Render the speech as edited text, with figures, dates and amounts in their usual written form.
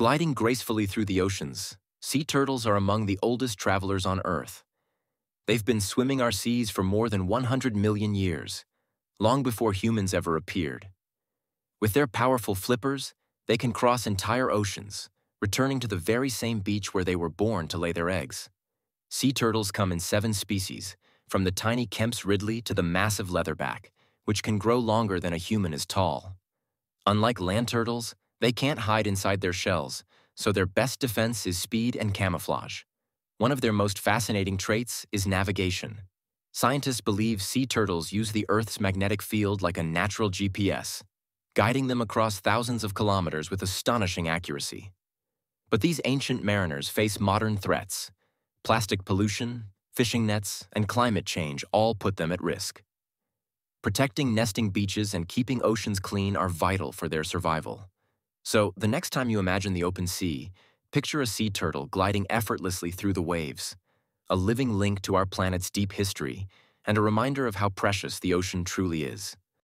Gliding gracefully through the oceans, sea turtles are among the oldest travelers on Earth. They've been swimming our seas for more than 100 million years, long before humans ever appeared. With their powerful flippers, they can cross entire oceans, returning to the very same beach where they were born to lay their eggs. Sea turtles come in 7 species, from the tiny Kemp's Ridley to the massive leatherback, which can grow longer than a human is tall. Unlike land turtles, they can't hide inside their shells, so their best defense is speed and camouflage. One of their most fascinating traits is navigation. Scientists believe sea turtles use the Earth's magnetic field like a natural GPS, guiding them across thousands of kilometers with astonishing accuracy. But these ancient mariners face modern threats. Plastic pollution, fishing nets, and climate change all put them at risk. Protecting nesting beaches and keeping oceans clean are vital for their survival. So, the next time you imagine the open sea, picture a sea turtle gliding effortlessly through the waves, a living link to our planet's deep history, and a reminder of how precious the ocean truly is.